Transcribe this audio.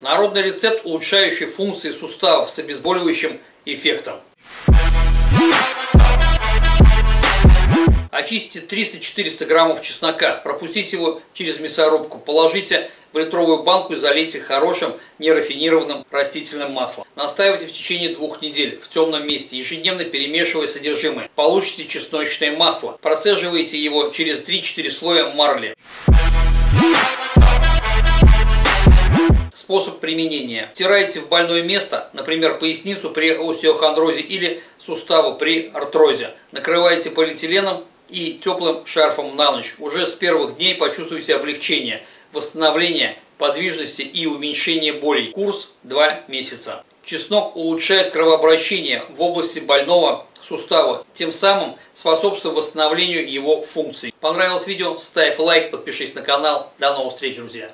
Народный рецепт, улучшающий функции суставов с обезболивающим эффектом. Очистите 300-400 граммов чеснока, пропустите его через мясорубку, положите в литровую банку и залейте хорошим нерафинированным растительным маслом. Настаивайте в течение 2 недель в темном месте, ежедневно перемешивая содержимое. Получите чесночное масло. Процеживайте его через 3-4 слоя марли. Способ применения. Втирайте в больное место, например, поясницу при остеохондрозе или суставы при артрозе. Накрывайте полиэтиленом и теплым шарфом на ночь. Уже с первых дней почувствуйте облегчение, восстановление подвижности и уменьшение болей. Курс 2 месяца. Чеснок улучшает кровообращение в области больного сустава, тем самым способствует восстановлению его функций. Понравилось видео? Ставь лайк, подпишись на канал. До новых встреч, друзья!